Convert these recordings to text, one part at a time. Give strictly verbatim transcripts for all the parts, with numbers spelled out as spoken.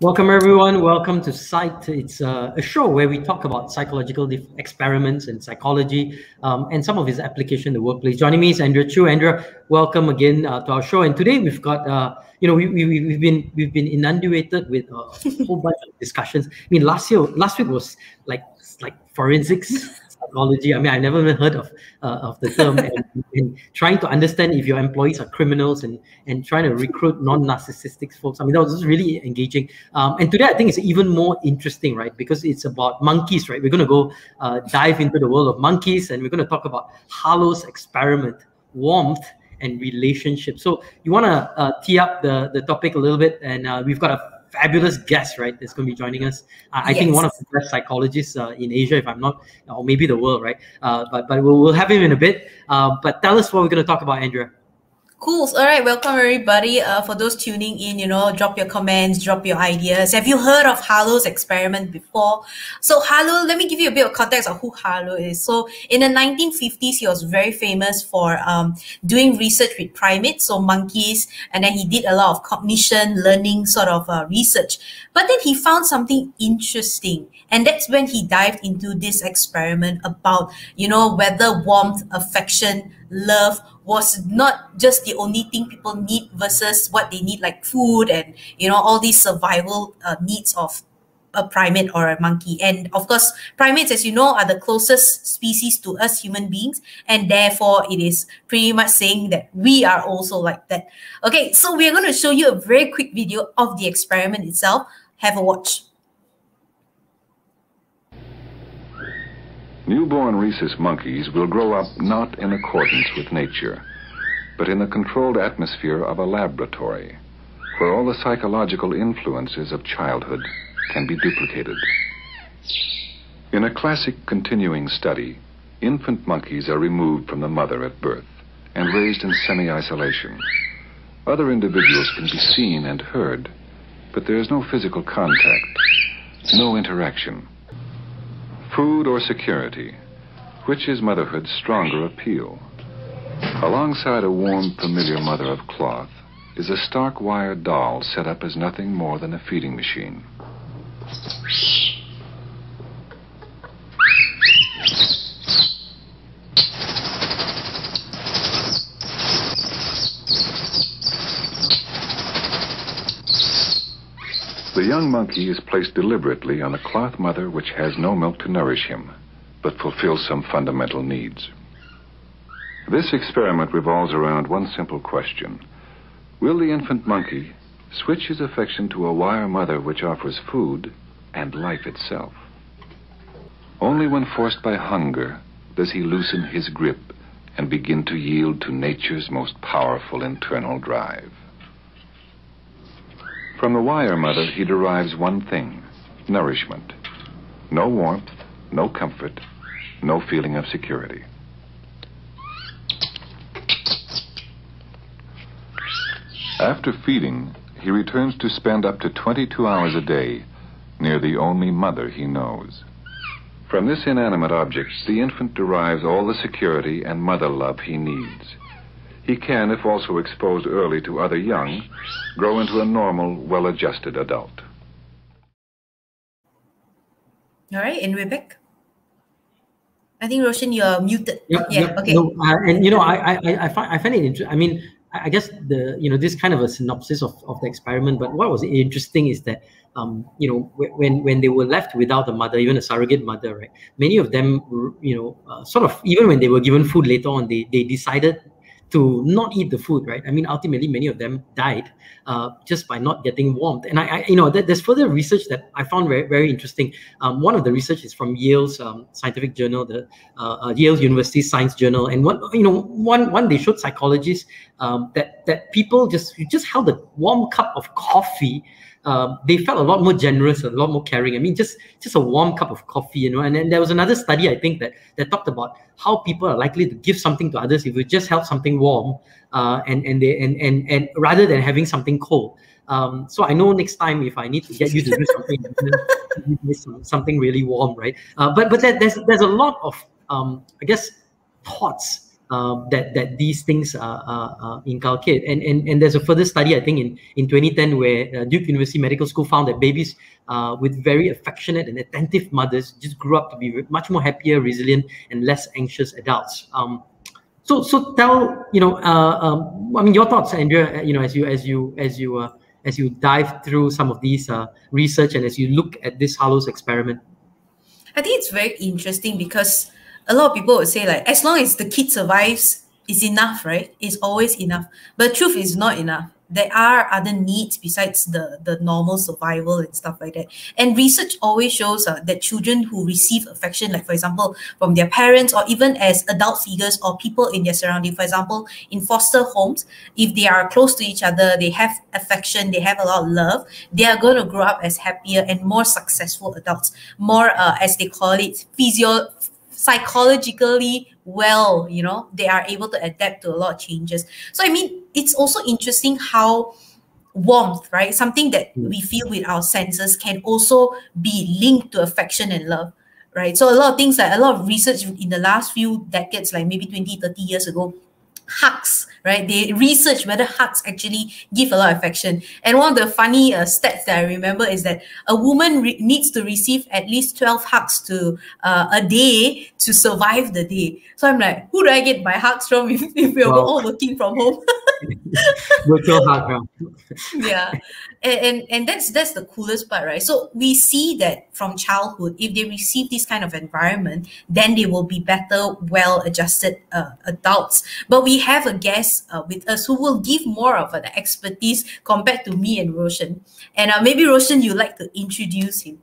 Welcome, everyone. Welcome to Psyched. It's uh, a show where we talk about psychological experiments and psychology um, and some of its application in the workplace. Joining me is Andrea Chew. Andrea, welcome again uh, to our show. And today we've got, uh, you know, we, we, we've been we've been inundated with a whole bunch of discussions. I mean, last year, last week was like like forensics psychology. I mean, I've never even heard of uh, of the term. And, and trying to understand if your employees are criminals and and trying to recruit non-narcissistic folks. I mean, that was really engaging. Um, and today, I think it's even more interesting, right? Because it's about monkeys, right? We're going to go uh, dive into the world of monkeys, and we're going to talk about Harlow's experiment, warmth and relationships. So you want to uh, tee up the, the topic a little bit, and uh, we've got a fabulous guest, right, that's going to be joining us. Uh, I yes. think one of the best psychologists uh, in Asia, if I'm not, or maybe the world, right? Uh, but but we'll, we'll have him in a bit. Uh, but tell us what we're going to talk about, Andrea. Cool. All right. Welcome, everybody. Uh, for those tuning in, you know, drop your comments, drop your ideas. Have you heard of Harlow's experiment before? So Harlow, let me give you a bit of context of who Harlow is. So in the nineteen fifties, he was very famous for um, doing research with primates, so monkeys, and then he did a lot of cognition, learning sort of uh, research. But then he found something interesting, and that's when he dived into this experiment about, you know, whether warmth, affection, love was not just the only thing people need versus what they need, like food and, you know, all these survival uh, needs of a primate or a monkey. And of course, primates, as you know, are the closest species to us human beings, and therefore it is pretty much saying that we are also like that. Okay, so we're going to show you a very quick video of the experiment itself. Have a watch. Newborn rhesus monkeys will grow up not in accordance with nature, but in the controlled atmosphere of a laboratory, where all the psychological influences of childhood can be duplicated. In a classic continuing study, infant monkeys are removed from the mother at birth and raised in semi-isolation. Other individuals can be seen and heard, but there is no physical contact, no interaction. Food or security, which is motherhood's stronger appeal? Alongside a warm, familiar mother of cloth is a stark wire doll set up as nothing more than a feeding machine. The young monkey is placed deliberately on a cloth mother which has no milk to nourish him, but fulfills some fundamental needs. This experiment revolves around one simple question. Will the infant monkey switch his affection to a wire mother which offers food and life itself? Only when forced by hunger does he loosen his grip and begin to yield to nature's most powerful internal drive. From the wire mother, he derives one thing, nourishment. No warmth, no comfort, no feeling of security. After feeding, he returns to spend up to twenty-two hours a day near the only mother he knows. From this inanimate object, the infant derives all the security and mother love he needs. He can, if also exposed early to other young, grow into a normal, well-adjusted adult. All right, and we're back. I think, Roshan, you're muted. Yep, yeah, yep, okay. No, uh, and, you know, I, I, I, find, I find it interesting. I mean, I guess, the you know, this kind of a synopsis of, of the experiment, but what was interesting is that, um, you know, when, when they were left without a mother, even a surrogate mother, right, many of them, were, you know, uh, sort of, even when they were given food later on, they, they decided to not eat the food, right? I mean, ultimately, many of them died uh, just by not getting warmth. And I, I you know, th there's further research that I found very, very interesting. Um, one of the research is from Yale's um, scientific journal, the uh, uh, Yale University Science Journal. And one, you know, one, one they showed psychologists um, that that people just who just held a warm cup of coffee. Uh, they felt a lot more generous, a lot more caring. I mean, just just a warm cup of coffee, you know. And then there was another study, I think, that, that talked about how people are likely to give something to others if you just help something warm, uh, and and they and and and rather than having something cold. Um, so I know next time if I need to get you to do something, something really warm, right? Uh, but but there, there's there's a lot of um, I guess thoughts. uh, that that these things are, are, are inculcated. And, and and there's a further study, I think, in, in twenty ten, where uh, Duke University Medical School found that babies uh, with very affectionate and attentive mothers just grew up to be much more happier, resilient, and less anxious adults. Um, so so tell you know, uh, um, I mean, your thoughts, Andrea. You know, as you as you as you uh, as you dive through some of these uh, research and as you look at this Harlow's experiment. I think it's very interesting because a lot of people would say, like, as long as the kid survives, it's enough, right? It's always enough. But truth is not enough. There are other needs besides the, the normal survival and stuff like that. And research always shows uh, that children who receive affection, like, for example, from their parents or even as adult figures or people in their surrounding, for example, in foster homes, if they are close to each other, they have affection, they have a lot of love, they are going to grow up as happier and more successful adults, more, uh, as they call it, physio psychologically well, you know, they are able to adapt to a lot of changes. So, I mean, it's also interesting how warmth, right? Something that we feel with our senses can also be linked to affection and love, right? So a lot of things, like a lot of research in the last few decades, like maybe twenty, thirty years ago, hugs, right? They research whether hugs actually give a lot of affection. And one of the funny uh, stats that I remember is that a woman re needs to receive at least twelve hugs to uh, a day to survive the day. So I'm like, who do I get my hugs from if, if we're wow. all working from home? Virtual hug, bro. Yeah. And, and, and that's, that's the coolest part, right? So we see that from childhood, if they receive this kind of environment, then they will be better, well-adjusted uh, adults. But we We have a guest uh, with us who will give more of an expertise compared to me and Roshan. And uh, maybe Roshan, you'd like to introduce him.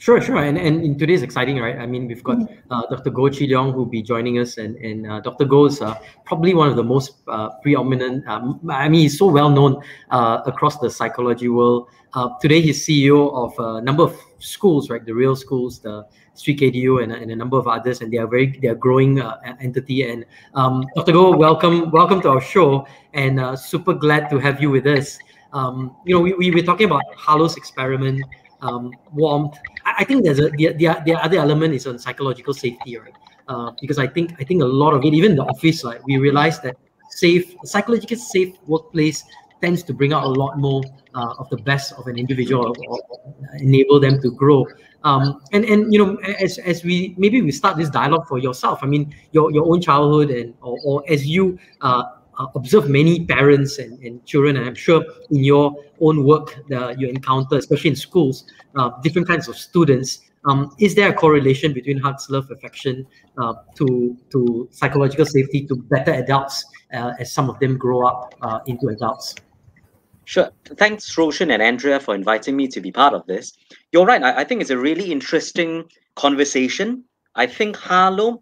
Sure, sure. And, and in today's exciting, right? I mean, we've got uh, Doctor Goh Chee Leong who'll be joining us, and, and uh, Doctor Goh is uh, probably one of the most uh, preeminent, um, I mean, he's so well known uh, across the psychology world. Uh, today, he's C E O of a number of schools, right? The Real Schools, the Sri K D U, and, and a number of others, and they are very they are growing uh, entity. And um, Doctor Goh, welcome, welcome to our show, and uh, super glad to have you with us. Um, you know, we, we were talking about Harlow's experiment. Um, warmth. I, I think there's a the, the the other element is on psychological safety, right? Uh, because I think I think a lot of it, even in the office, like we realize that safe, psychologically safe workplace tends to bring out a lot more uh, of the best of an individual, or, or enable them to grow. Um, and and you know, as as we maybe we start this dialogue for yourself. I mean, your your own childhood, and or, or as you. Uh, Uh, observe many parents and, and children, and I'm sure in your own work that you encounter, especially in schools, uh, different kinds of students. Um, is there a correlation between hugs, love, affection uh, to to psychological safety to better adults uh, as some of them grow up uh, into adults? Sure. Thanks, Roshan and Andrea, for inviting me to be part of this. You're right. I, I think it's a really interesting conversation. I think Harlow,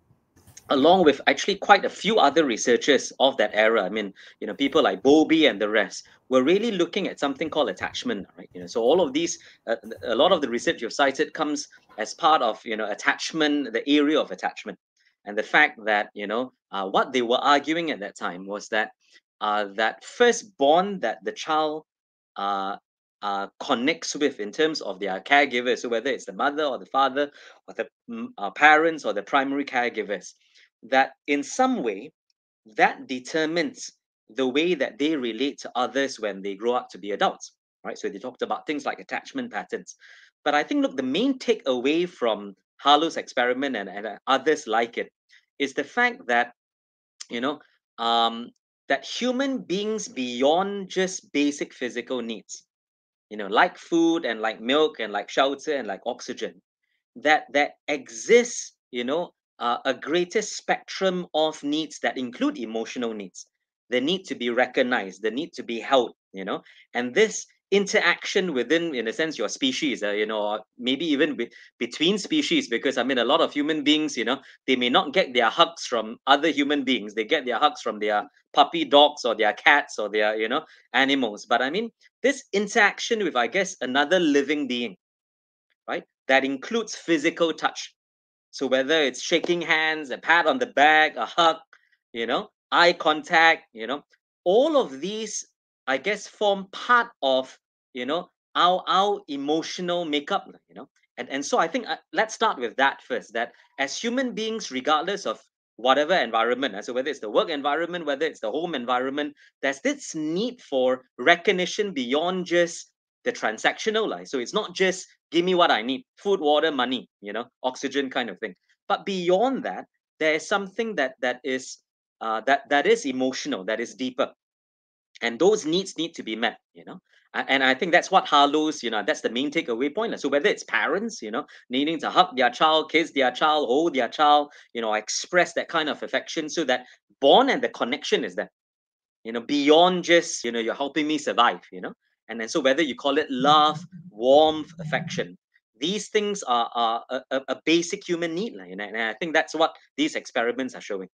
along with actually quite a few other researchers of that era, I mean, you know, people like Bowlby and the rest, were really looking at something called attachment, right? You know, so all of these, uh, a lot of the research you've cited comes as part of, you know, attachment, the area of attachment. And the fact that, you know, uh, what they were arguing at that time was that uh, that first bond that the child uh, Uh, connects with in terms of their caregivers, so whether it's the mother or the father or the uh, parents or the primary caregivers, that in some way that determines the way that they relate to others when they grow up to be adults, right? So they talked about things like attachment patterns. But I think, look, the main takeaway from Harlow's experiment and, and others like it is the fact that, you know, um, that human beings, beyond just basic physical needs, you know, like food and like milk and like shelter and like oxygen, that that exists, you know, uh, a greater spectrum of needs that include emotional needs, the need to be recognized, the need to be held, you know, and this interaction within, in a sense, your species, uh, you know, maybe even be between species, because I mean, a lot of human beings, you know, they may not get their hugs from other human beings. They get their hugs from their puppy dogs or their cats or their, you know, animals. But I mean, this interaction with, I guess, another living being, right? That includes physical touch. So whether it's shaking hands, a pat on the back, a hug, you know, eye contact, you know, all of these, I guess, form part of, you know, our, our emotional makeup, you know. And, and so I think uh, let's start with that first, that as human beings, regardless of whatever environment. So whether it's the work environment, whether it's the home environment, there's this need for recognition beyond just the transactional life. So it's not just give me what I need, food, water, money, you know, oxygen kind of thing. But beyond that, there is something that that is uh, that that is emotional, that is deeper, and those needs need to be met, you know. And I think that's what Harlow's, you know, that's the main takeaway point. So whether it's parents, you know, needing to hug their child, kiss their child, hold their child, you know, express that kind of affection, so that bond and the connection is there, you know, beyond just, you know, you're helping me survive, you know. And then so whether you call it love, warmth, affection, these things are, are a, a basic human need. You know? And I think that's what these experiments are showing.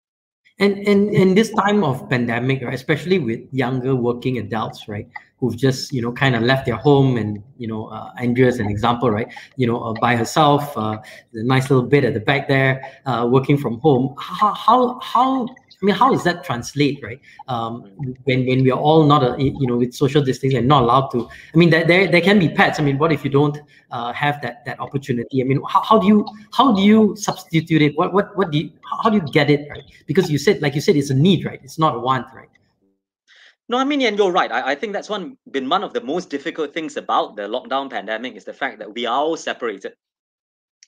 And in and, and this time of pandemic, right, especially with younger working adults, right, who've just, you know, kind of left their home and, you know, uh, Andrea's an example, right, you know, uh, by herself, uh, the nice little bed at the back there, uh, working from home. How, how, how, I mean, how does that translate, right, um, when, when we are all not, a, you know, with social distancing and not allowed to, I mean, there, there, there can be pets. I mean, what if you don't uh, have that, that opportunity? I mean, how, how do you, how do you substitute it? What, what, what do you, how do you get it, right? Because you said, like you said, it's a need, right? It's not a want, right? No, I mean, and you're right. I, I think that's one been one of the most difficult things about the lockdown pandemic is the fact that we are all separated.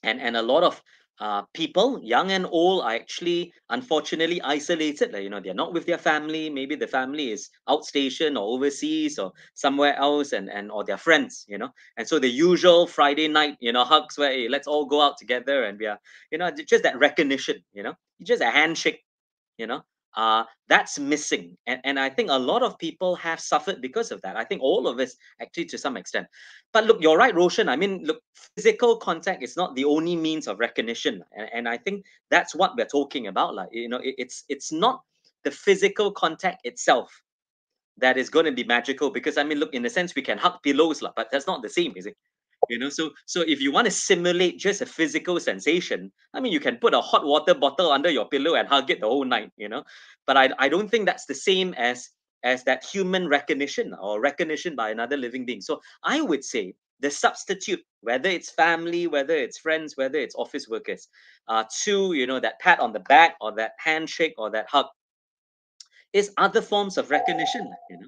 And, and a lot of uh, people, young and old, are actually, unfortunately, isolated. Like, you know, they're not with their family. Maybe the family is outstation or overseas or somewhere else, and, and or their friends, you know. And so the usual Friday night, you know, hugs where, hey, let's all go out together. And we are, you know, just that recognition, you know, just a handshake, you know. Uh, that's missing. And, and I think a lot of people have suffered because of that. I think all of us actually to some extent. But look, you're right, Roshan. I mean, look, physical contact is not the only means of recognition. And, and I think that's what we're talking about. Like, you know, it, it's, it's not the physical contact itself that is going to be magical, because, I mean, look, in a sense, we can hug pillows, but that's not the same, is it? You know, so so if you want to simulate just a physical sensation, I mean, you can put a hot water bottle under your pillow and hug it the whole night, you know. But I I don't think that's the same as as that human recognition or recognition by another living being. So I would say the substitute, whether it's family, whether it's friends, whether it's office workers, uh, to, you know, that pat on the back or that handshake or that hug, is other forms of recognition, you know.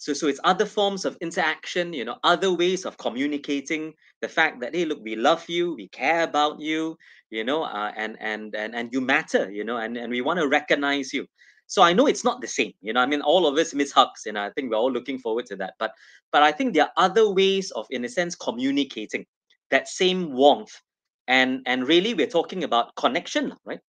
So, so it's other forms of interaction, you know, other ways of communicating the fact that, hey, look, we love you, we care about you, you know, uh, and, and and and you matter, you know, and, and we want to recognize you. So I know it's not the same, you know, I mean, all of us miss hugs, and I think we're all looking forward to that. But, but I think there are other ways of, in a sense, communicating that same warmth. And, and really, we're talking about connection, right?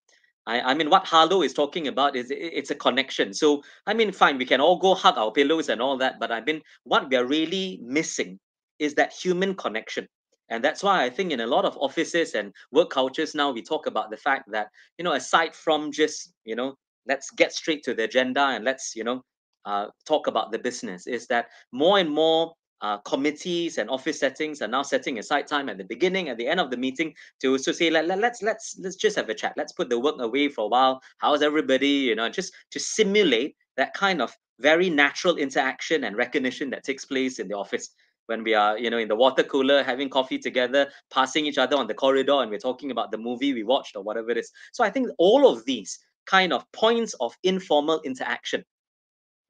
I mean, what Harlow is talking about is it's a connection. So, I mean, fine, we can all go hug our pillows and all that. But I mean, what we are really missing is that human connection. And that's why I think in a lot of offices and work cultures now, we talk about the fact that, you know, aside from just, you know, let's get straight to the agenda and let's, you know, uh, talk about the business, is that more and more Uh, committees and office settings are now setting aside time at the beginning, at the end of the meeting, to also say, let, let, let's let's let's just have a chat. Let's put the work away for a while. How's everybody? You know, just to simulate that kind of very natural interaction and recognition that takes place in the office when we are, you know, in the water cooler, having coffee together, passing each other on the corridor, and we're talking about the movie we watched or whatever it is. So I think all of these kind of points of informal interaction,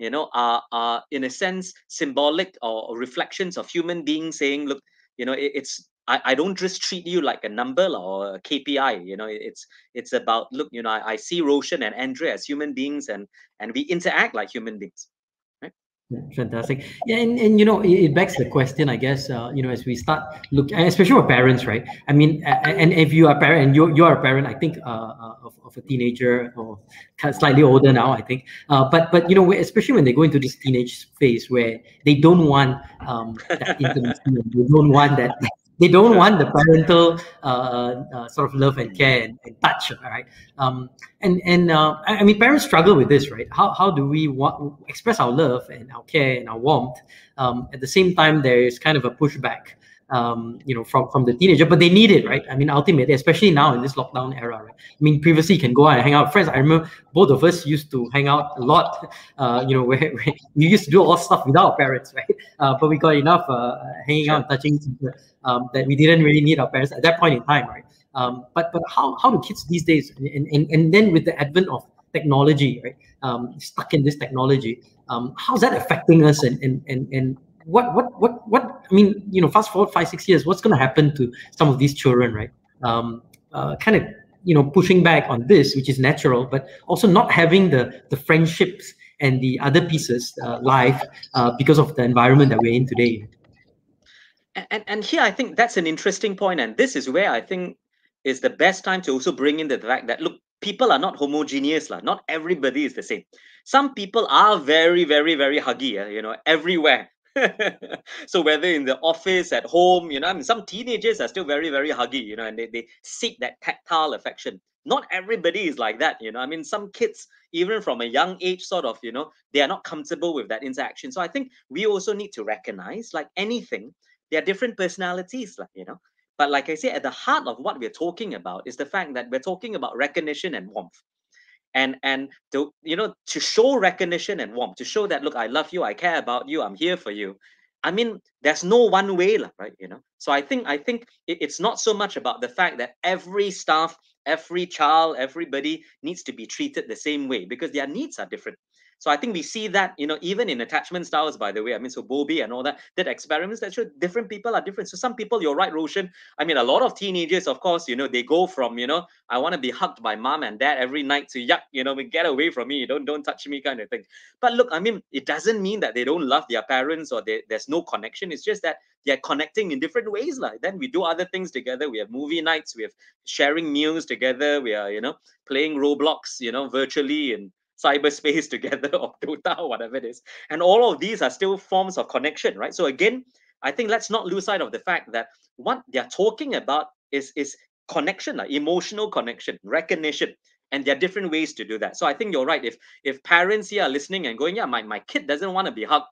you know, are, are in a sense symbolic or reflections of human beings saying, look, you know, it, it's, I, I don't just treat you like a number or a K P I, you know, it, it's it's about, look, you know, I, I see Roshan and Andrea as human beings, and, and we interact like human beings. Fantastic. Yeah, and, and you know, it, it begs the question, I guess, uh, you know, as we start look, especially for parents, right? I mean, and, and if you are a parent, and you're, you're a parent, I think, uh, of, of a teenager or slightly older now, I think. Uh, but, but you know, especially when they go into this teenage phase where they don't want um, that intimacy, they don't want that... They don't want the parental uh, uh, sort of love and care and, and touch, right? Um, and and uh, I mean, parents struggle with this, right? How how do we want, express our love and our care and our warmth? Um, at the same time, there is kind of a pushback um, you know, from, from the teenager, but they need it, right? I mean, ultimately, especially now in this lockdown era, right? I mean, previously you can go out and hang out with friends. I remember both of us used to hang out a lot, uh, you know, where, where we used to do all stuff without our parents, right? Uh, but we got enough uh, hanging sure. out and touching each other um, that we didn't really need our parents at that point in time, right? Um, but but how, how do kids these days, and, and, and then with the advent of technology, right? Um, stuck in this technology, um, how's that affecting us, and and and and what what what what I mean, you know, fast forward five six years, what's going to happen to some of these children, right? Um, uh, kind of you know pushing back on this, which is natural, but also not having the the friendships and the other pieces uh, live uh, because of the environment that we're in today. And and here I think that's an interesting point, and this is where I think is the best time to also bring in the fact that look. People are not homogeneous. La. Not everybody is the same. Some people are very, very, very huggy, eh? You know, everywhere. So whether in the office, at home, you know, I mean, some teenagers are still very, very huggy, you know, and they, they seek that tactile affection. Not everybody is like that, you know. I mean, some kids, even from a young age, sort of, you know, they are not comfortable with that interaction. So I think we also need to recognize, like anything, there are different personalities, la, you know. But like I say, at the heart of what we're talking about is the fact that we're talking about recognition and warmth. And, and to, you know, to show recognition and warmth, to show that, look, I love you, I care about you, I'm here for you. I mean, there's no one way, right? You know, so I think I think it's not so much about the fact that every staff, every child, everybody needs to be treated the same way because their needs are different. So I think we see that, you know, even in attachment styles, by the way, I mean, so Bowlby and all that, that experiments that show different people are different. So some people, you're right, Roshan. I mean, a lot of teenagers, of course, you know, they go from, you know, I want to be hugged by mom and dad every night to yuck, you know, get away from me, don't don't touch me kind of thing. But look, I mean, it doesn't mean that they don't love their parents or they, there's no connection. It's just that they're connecting in different ways. Like then we do other things together. We have movie nights, we have sharing meals together. We are, you know, playing Roblox, you know, virtually and cyberspace together or Dota or whatever it is. And all of these are still forms of connection, right? So again, I think let's not lose sight of the fact that what they're talking about is, is connection, like emotional connection, recognition, and there are different ways to do that. So I think you're right. If if parents here are listening and going, yeah, my, my kid doesn't want to be hugged,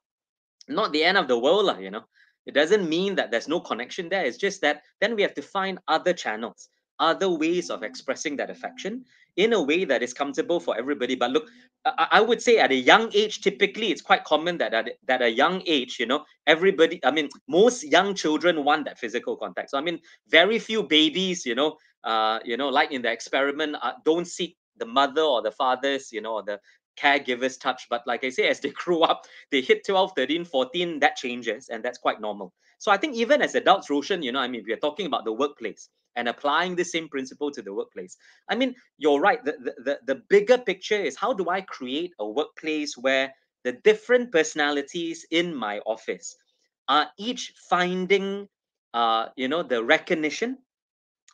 not the end of the world, you know. It doesn't mean that there's no connection there. It's just that then we have to find other channels, other ways of expressing that affection in a way that is comfortable for everybody. But look, I, I would say at a young age, typically it's quite common that at that a young age, you know, everybody, I mean, most young children want that physical contact. So I mean, very few babies, you know, uh, you know, like in the experiment, uh, don't seek the mother or the father's, you know, or the caregiver's touch. But like I say, as they grow up, they hit twelve, thirteen, fourteen, that changes, and that's quite normal. So I think even as adults, Roshan, you know, I mean, we're talking about the workplace and applying the same principle to the workplace. I mean, you're right. The, the, the, the bigger picture is how do I create a workplace where the different personalities in my office are each finding, uh, you know, the recognition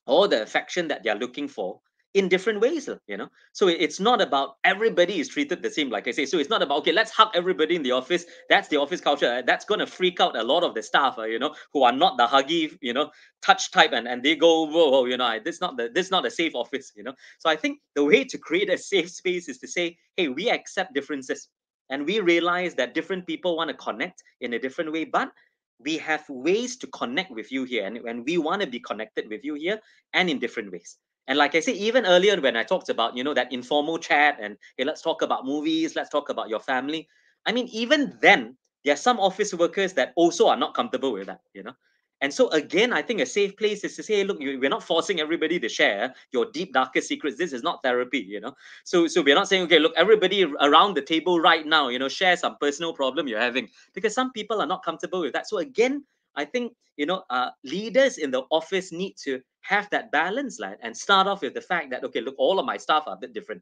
or the affection that they're looking for in different ways, you know? So it's not about everybody is treated the same, like I say. So it's not about, okay, let's hug everybody in the office. That's the office culture. That's going to freak out a lot of the staff, you know, who are not the huggy, you know, touch type, and, and they go, whoa, whoa, you know, this is not the, this is not a safe office, you know? So I think the way to create a safe space is to say, hey, we accept differences and we realize that different people want to connect in a different way, but we have ways to connect with you here, and, and we want to be connected with you here and in different ways. And like I say, even earlier when I talked about, you know, that informal chat and, hey, let's talk about movies, let's talk about your family. I mean, even then, there are some office workers that also are not comfortable with that, you know. And so again, I think a safe place is to say, hey, look, we're not forcing everybody to share your deep, darkest secrets. This is not therapy, you know. So, so we're not saying, okay, look, everybody around the table right now, you know, share some personal problem you're having, because some people are not comfortable with that. So again, I think, you know, uh, leaders in the office need to have that balance line and start off with the fact that, okay, look, all of my staff are a bit different.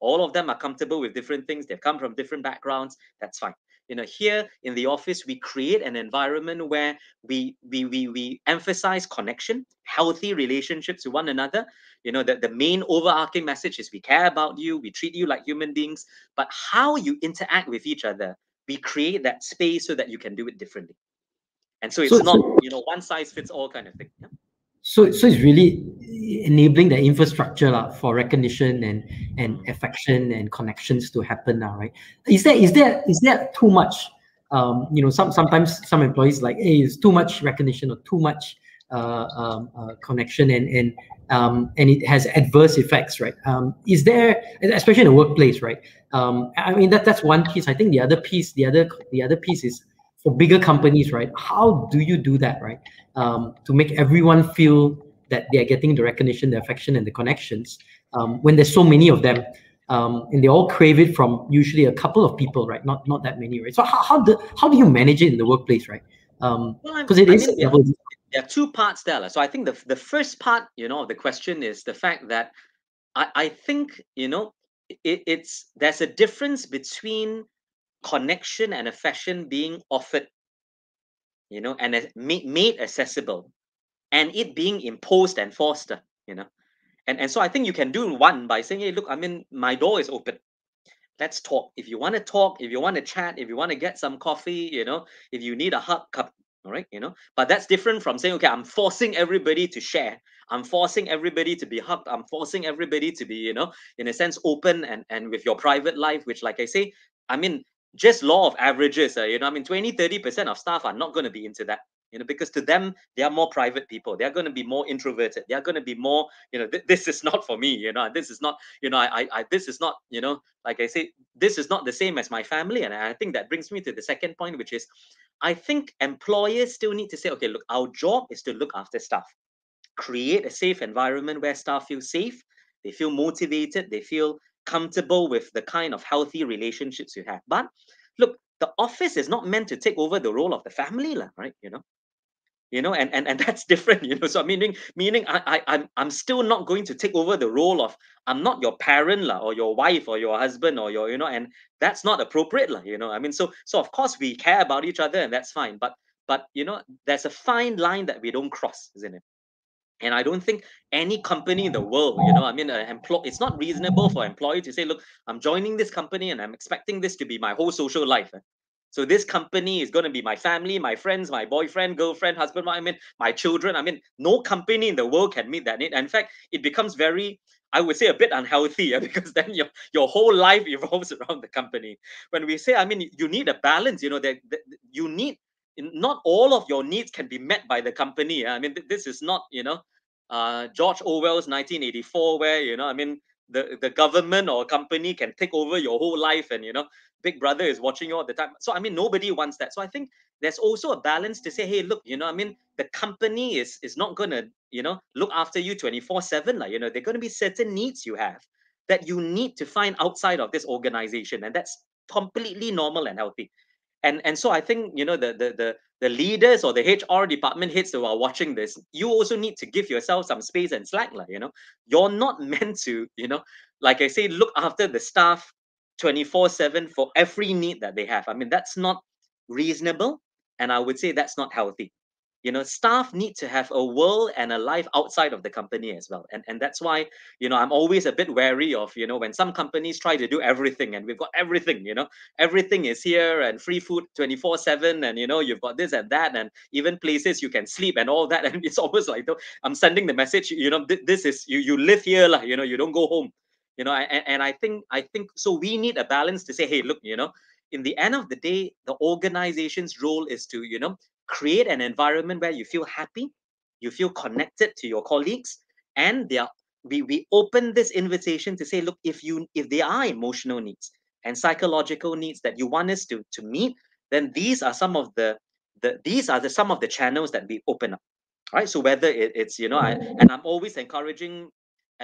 All of them are comfortable with different things. They've come from different backgrounds. That's fine. You know, here in the office, we create an environment where we we we, we emphasize connection, healthy relationships to one another. You know, that the main overarching message is we care about you, we treat you like human beings, but how you interact with each other, we create that space so that you can do it differently. And so it's so, not, you know, one size fits all kind of thing. Yeah? So, so it's really enabling the infrastructure la, for recognition and and affection and connections to happen now, right? Is there is there is there too much um, you know, some sometimes some employees like, hey, it's too much recognition or too much uh, um, uh, connection, and and um, and it has adverse effects, right? Um, is there, especially in the workplace, right? Um, I mean, that that's one piece. I think the other piece, the other the other piece is for bigger companies, right? How do you do that, right? Um, to make everyone feel that they are getting the recognition, the affection, and the connections um, when there's so many of them, um, and they all crave it from usually a couple of people, right? Not not that many, right? So how how do how do you manage it in the workplace, right? Um, well, because it I is mean, there, there are two parts there. So I think the the first part, you know, of the question is the fact that I I think you know it, it's there's a difference between connection and affection being offered, you know, and uh, made, made accessible, and it being imposed and forced, you know. And, and so I think you can do one by saying, hey, look, I mean, my door is open. Let's talk. If you want to talk, if you want to chat, if you want to get some coffee, you know, if you need a hug, cup, all right, you know. But that's different from saying, okay, I'm forcing everybody to share. I'm forcing everybody to be hugged. I'm forcing everybody to be, you know, in a sense, open and, and with your private life, which, like I say, I mean, just law of averages, uh, you know, I mean, twenty, thirty percent of staff are not going to be into that, you know, because to them, they are more private people. They're going to be more introverted. They're going to be more, you know, th this is not for me, you know, this is not, you know, I, I, this is not, you know, like I say, this is not the same as my family. And I think that brings me to the second point, which is, I think employers still need to say, okay, look, our job is to look after staff, create a safe environment where staff feel safe, they feel motivated, they feel comfortable with the kind of healthy relationships you have. But look, the office is not meant to take over the role of the family, right? You know, you know, and and and that's different, you know. So meaning, meaning, I I I'm I'm still not going to take over the role of I'm not your parent, or your wife, or your husband, or your, you know, and that's not appropriate, you know. I mean, so so of course we care about each other, and that's fine. But but you know, there's a fine line that we don't cross, isn't it? And I don't think any company in the world, you know, I mean, uh, employ it's not reasonable for an employee to say, look, I'm joining this company and I'm expecting this to be my whole social life. Eh? So this company is going to be my family, my friends, my boyfriend, girlfriend, husband, I mean, my children. I mean, no company in the world can meet that need. And in fact, it becomes very, I would say, a bit unhealthy, eh? Because then your, your whole life evolves around the company. When we say, I mean, you need a balance, you know, that, that you need, not all of your needs can be met by the company. Eh? I mean, th this is not, you know, Uh, George Orwell's nineteen eighty-four, where, you know, I mean, the, the government or company can take over your whole life and, you know, Big Brother is watching you all the time. So, I mean, nobody wants that. So I think there's also a balance to say, hey, look, you know, I mean, the company is, is not going to, you know, look after you twenty-four seven. Like, you know, there are going to be certain needs you have that you need to find outside of this organization. And that's completely normal and healthy. And and so I think, you know, the the the the leaders or the H R department heads who are watching this, you also need to give yourself some space and slack, like, you know. You're not meant to, you know, like I say, look after the staff twenty-four seven for every need that they have. I mean, that's not reasonable, and I would say that's not healthy. You know, staff need to have a world and a life outside of the company as well. And and that's why, you know, I'm always a bit wary of, you know, when some companies try to do everything and we've got everything, you know, everything is here and free food twenty-four seven and, you know, you've got this and that and even places you can sleep and all that. And it's almost like, I'm sending the message, you know, this is, you you live here, you know, you don't go home, you know, and, and I think, I think, so we need a balance to say, hey, look, you know, in the end of the day, the organization's role is to, you know, create an environment where you feel happy, you feel connected to your colleagues, and they are, we, we open this invitation to say, look, if you if there are emotional needs and psychological needs that you want us to to meet, then these are some of the the these are the some of the channels that we open up, right? So whether it, it's, you know, I, and I'm always encouraging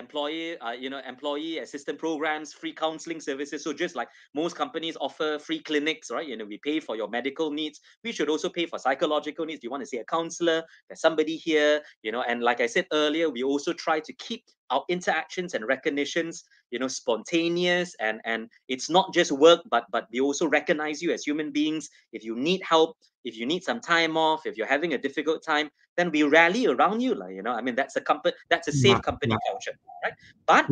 employee, uh, you know, employee assistance programs, free counseling services. So just like most companies offer free clinics, right? You know, we pay for your medical needs. We should also pay for psychological needs. Do you want to see a counselor? There's somebody here, you know, and like I said earlier, we also try to keep our interactions and recognitions, you know, spontaneous, and and it's not just work, but but we also recognize you as human beings. If you need help, if you need some time off, if you're having a difficult time, then we rally around you, like, you know. I mean, that's a company, that's a safe company culture, right? But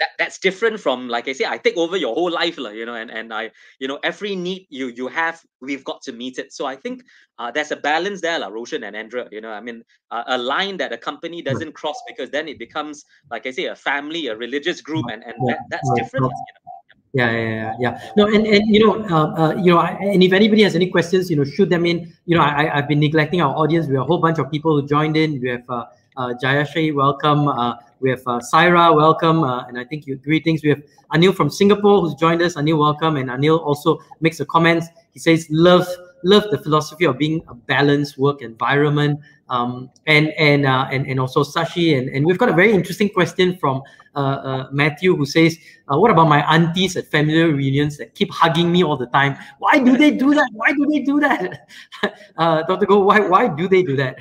that, that's different from, like I say, I take over your whole life, like, you know, and and I, you know, every need you you have, we've got to meet it. So I think uh, there's a balance there, like, Roshan and Andrea, you know, I mean, uh, a line that a company doesn't cross, because then it becomes, like I say, a family, a religious group, and and that, that's different, you know. Yeah, yeah, yeah, yeah. No, and and you know, uh, uh, you know, I, and if anybody has any questions, you know, shoot them in. You know, I I've been neglecting our audience. We have a whole bunch of people who joined in. We have uh, uh, Jayashree, welcome. Uh, we have uh, Saira, welcome, uh, and I think you greetings. We have Anil from Singapore who's joined us. Anil, welcome, and Anil also makes a comment. He says, "Love, love the philosophy of being a balanced work environment." Um, and and uh, and and also Sashi, and and we've got a very interesting question from uh, uh, Matthew, who says, uh, "What about my aunties at family reunions that keep hugging me all the time? Why do they do that? Why do they do that?" uh, Doctor Goh, why why do they do that?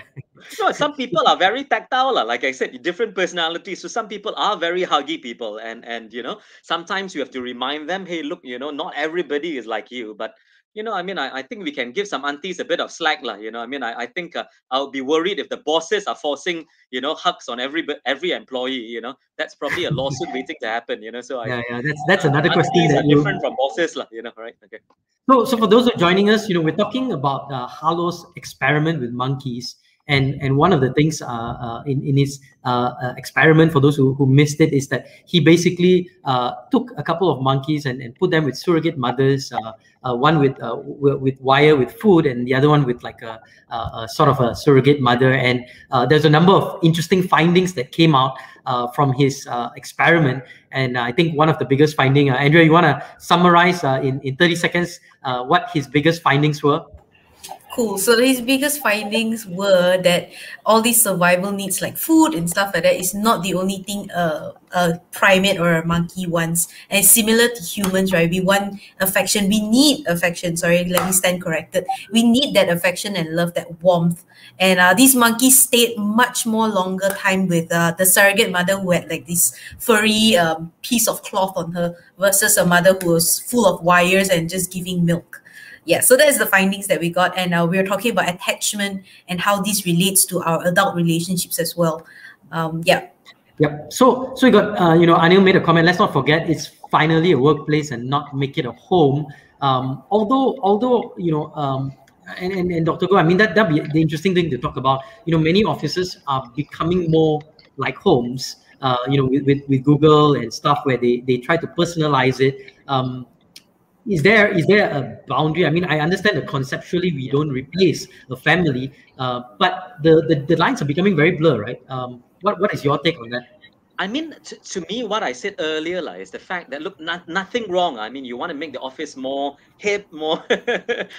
No, some people are very tactile, like I said, different personalities. So some people are very huggy people, and and you know, sometimes you have to remind them, hey, look, you know, not everybody is like you, but. You know, I mean, I, I think we can give some aunties a bit of slack, lah. You know, I mean, I, I think uh, I'll be worried if the bosses are forcing, you know, hugs on every every employee. You know, that's probably a lawsuit waiting to happen. You know, so yeah, I, yeah, that's that's another uh, question that you... different from bosses, lah. You know, right? Okay. So, so for those who are joining us, you know, we're talking about uh, Harlow's experiment with monkeys, and and one of the things uh, uh, in in his uh, uh, experiment, for those who who missed it, is that he basically uh, took a couple of monkeys and and put them with surrogate mothers. Uh, Uh, one with uh, with wire with food, and the other one with like a, a, a sort of a surrogate mother. And uh, there's a number of interesting findings that came out uh, from his uh, experiment. And I think one of the biggest finding, uh, Andrea, you want to summarize uh, in in thirty seconds uh, what his biggest findings were? Cool. So his biggest findings were that all these survival needs like food and stuff like that is not the only thing a, a primate or a monkey wants. And similar to humans, right? We want affection. We need affection. Sorry, let me stand corrected. We need that affection and love, that warmth. And uh, these monkeys stayed much more longer time with uh, the surrogate mother who had like this furry um, piece of cloth on her versus a mother who was full of wires and just giving milk. Yeah, so that's the findings that we got. And uh, we were talking about attachment and how this relates to our adult relationships as well. Um, yeah. Yep. So, so we got, uh, you know, Anil made a comment. Let's not forget, it's finally a workplace and not make it a home. Um, although, although, you know, um, and, and, and Doctor Goh, I mean, that that'd be the interesting thing to talk about. You know, many offices are becoming more like homes, uh, you know, with, with, with Google and stuff where they, they try to personalize it. Um, Is there is there a boundary? I mean, I understand that conceptually we don't replace a family, uh, but the, the the lines are becoming very blur, right? Um, what what is your take on that? I mean, to, to me, what I said earlier like, is the fact that, look, not, nothing wrong. I mean, you want to make the office more hip, more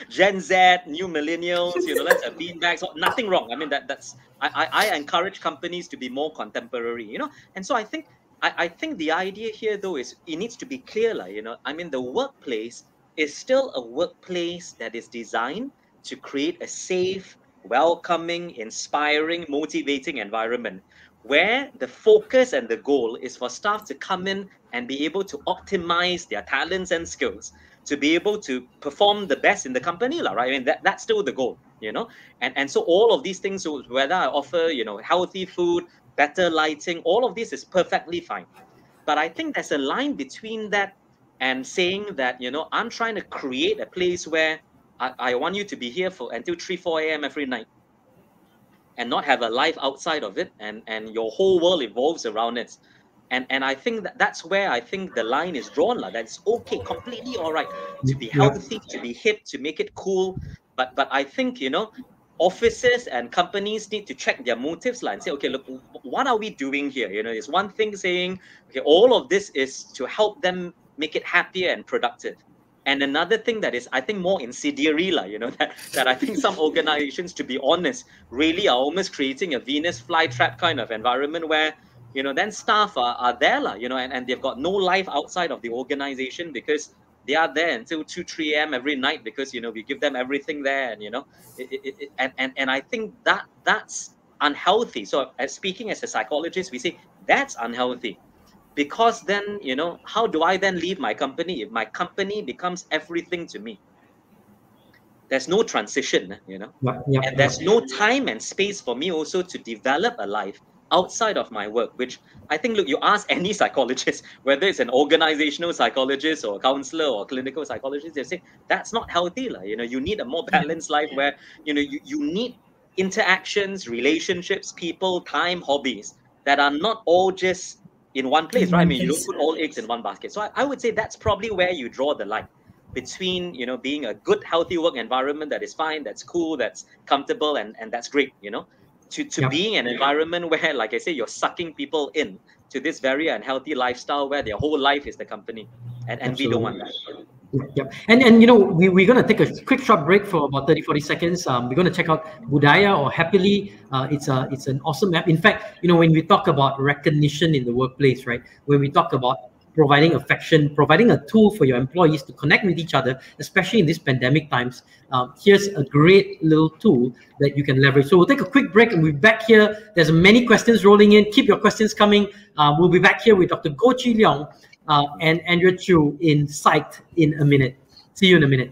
Gen Z, new millennials, you know, let's have beanbags, nothing wrong. I mean, that that's I, I, I encourage companies to be more contemporary, you know? And so I think, I, I think the idea here, though, is it needs to be clear, like, you know, I mean, the workplace is still a workplace that is designed to create a safe, welcoming, inspiring, motivating environment where the focus and the goal is for staff to come in and be able to optimize their talents and skills, to be able to perform the best in the company, right? I mean, that, that's still the goal, you know? And, and so all of these things, whether I offer, you know, healthy food, better lighting, all of this is perfectly fine. But I think there's a line between that and saying that, you know, I'm trying to create a place where I, I want you to be here for until three, four A M every night and not have a life outside of it, and, and your whole world evolves around it. And, and I think that that's where I think the line is drawn. Like, that's okay, completely all right, to be healthy, to be hip, to make it cool. But, but I think, you know, offices and companies need to check their motives and say, okay, look, what are we doing here? You know, it's one thing saying, okay, all of this is to help them make it happier and productive. And another thing that is, I think, more incendiary, you know, that, that I think some organizations, to be honest, really are almost creating a Venus flytrap kind of environment where, you know, then staff are, are there, you know, and, and they've got no life outside of the organization because they are there until two, three A M every night because, you know, we give them everything there and, you know, it, it, it, and, and, and I think that that's unhealthy. So as speaking as a psychologist, we say that's unhealthy because then, you know, how do I then leave my company if my company becomes everything to me? There's no transition, you know, yeah, yeah, and there's yeah. no time and space for me also to develop a life outside of my work, which I think, look, you ask any psychologist, whether it's an organizational psychologist or a counselor or a clinical psychologist, they say that's not healthy. Like, you know, you need a more balanced life where, you know, you, you need interactions, relationships, people, time, hobbies that are not all just, in one place, right? I mean, you don't put all eggs in one basket. So I, I would say that's probably where you draw the line between, you know, being a good, healthy work environment that is fine, that's cool, that's comfortable, and, and that's great, you know, to, to yeah. being an environment where, like I say, you're sucking people in to this very unhealthy lifestyle where their whole life is the company. And, and we don't want that. Yep. And, and you know, we, we're going to take a quick short break for about thirty, forty seconds. Um, we're going to check out Budaya or Happily. Uh, it's a, it's an awesome app. In fact, you know, when we talk about recognition in the workplace, right, when we talk about providing affection, providing a tool for your employees to connect with each other, especially in these pandemic times, um, here's a great little tool that you can leverage. So we'll take a quick break and we'll be back here. There's many questions rolling in. Keep your questions coming. Uh, we'll be back here with Doctor Goh Chee Leong Uh, and Andrea Chew in Psyched in a minute. See you in a minute.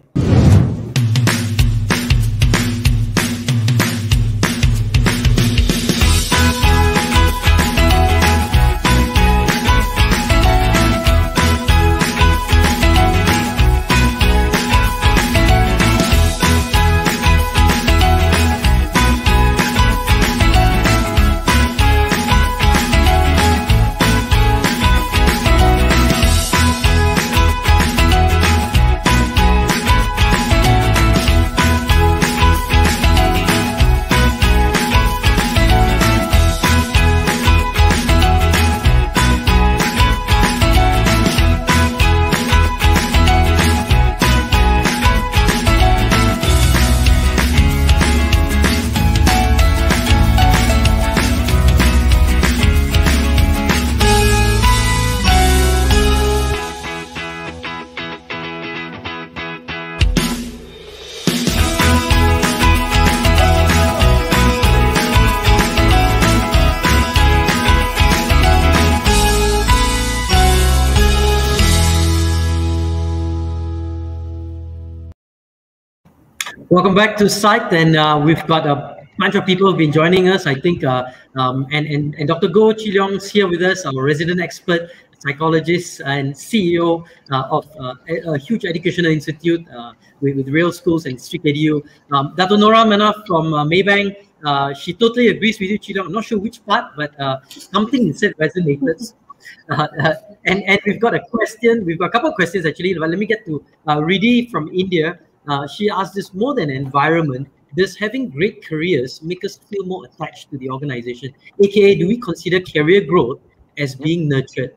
Welcome back to Psyched, and uh, we've got a bunch of people who've been joining us, I think, uh, um, and, and, and Doctor Goh Chee Leong is here with us, our resident expert, psychologist, and C E O uh, of uh, a, a huge educational institute uh, with, with real schools and Sri K D U. Um, Datin Nora Manaf from uh, Maybank, uh, she totally agrees with you, Chee Leong. I'm not sure which part, but uh, something said resonated. Uh, uh, and, and we've got a question, we've got a couple of questions actually, but let me get to uh, Riddhi from India. Uh, she asked this, more than environment, does having great careers make us feel more attached to the organization? A K A, do we consider career growth as being nurtured?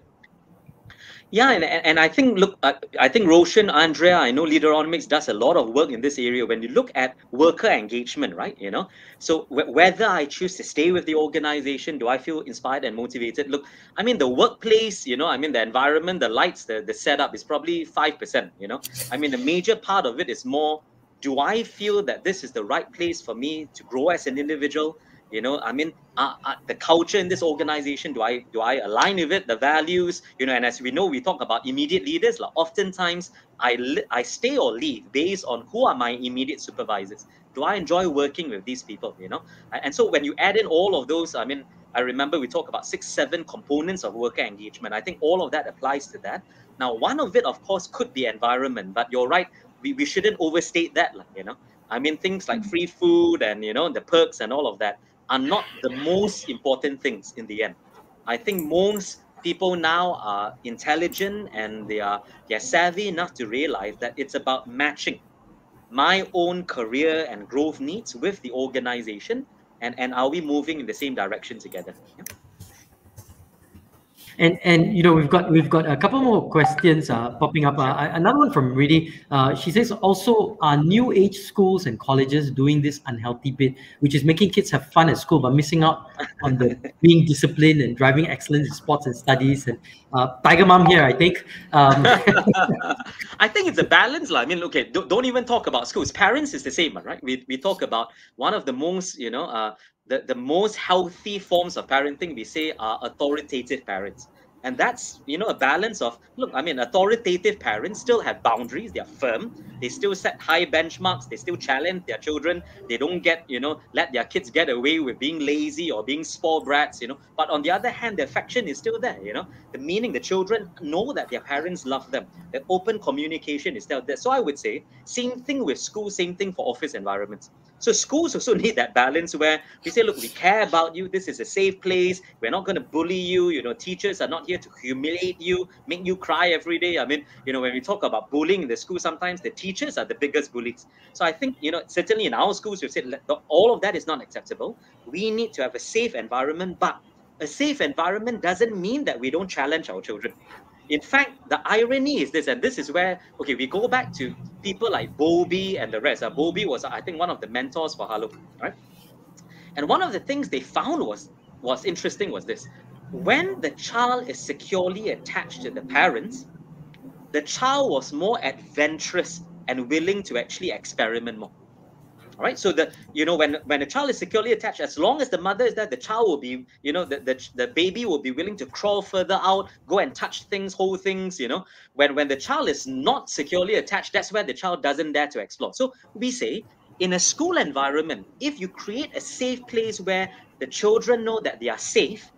Yeah, and, and I think, look, I, I think Roshan, Andrea, I know Leaderonomics does a lot of work in this area when you look at worker engagement, right? You know, so w whether I choose to stay with the organization, do I feel inspired and motivated? Look, I mean, the workplace, you know, I mean, the environment, the lights, the, the setup is probably five percent, you know, I mean, the major part of it is more, do I feel that this is the right place for me to grow as an individual? You know, I mean, uh, uh, the culture in this organization, do I do I align with it, the values, you know, and as we know, we talk about immediate leaders, like oftentimes I, I stay or leave based on who are my immediate supervisors. Do I enjoy working with these people, you know? And so when you add in all of those, I mean, I remember we talk about six, seven components of worker engagement. I think all of that applies to that. Now, one of it, of course, could be environment, but you're right, we, we shouldn't overstate that, you know? I mean, things like free food and, you know, the perks and all of that are not the most important things in the end. I think most people now are intelligent and they are they're savvy enough to realize that it's about matching my own career and growth needs with the organization, and, and are we moving in the same direction together? Yeah. And and you know, we've got we've got a couple more questions uh, popping up. Uh, another one from Riddhi. Uh, she says, also, are new age schools and colleges doing this unhealthy bit, which is making kids have fun at school but missing out on the being disciplined and driving excellence in sports and studies? And uh, Tiger Mom here, I think. Um, I think it's a balance, lah. I mean, okay, don't, don't even talk about schools. Parents is the same, right? We we talk about one of the most, you know. Uh, The, the most healthy forms of parenting, we say, are authoritative parents. And that's, you know, a balance of, look, I mean, authoritative parents still have boundaries. They are firm. They still set high benchmarks. They still challenge their children. They don't get, you know, let their kids get away with being lazy or being spoiled brats, you know. But on the other hand, the affection is still there, you know, the meaning the children know that their parents love them. That open communication is still there. So I would say same thing with school, same thing for office environments. So schools also need that balance where we say, look, we care about you. This is a safe place. We're not going to bully you. You know, teachers are not here to humiliate you, make you cry every day. I mean, you know, when we talk about bullying in the school, sometimes the teachers are the biggest bullies. So I think, you know, certainly in our schools, we've said all of that is not acceptable. We need to have a safe environment, but a safe environment doesn't mean that we don't challenge our children. In fact, the irony is this, and this is where, okay, we go back to people like Bowlby and the rest. Uh, Bowlby was, I think, one of the mentors for Harlow, right? And one of the things they found was, was interesting was this. When the child is securely attached to the parents, the child was more adventurous and willing to actually experiment more. All right, so the you know when when a child is securely attached, as long as the mother is there, the child will be you know the, the the baby will be willing to crawl further out, go and touch things, hold things. You know, when when the child is not securely attached, that's where the child doesn't dare to explore. So we say in a school environment, if you create a safe place where the children know that they are safe,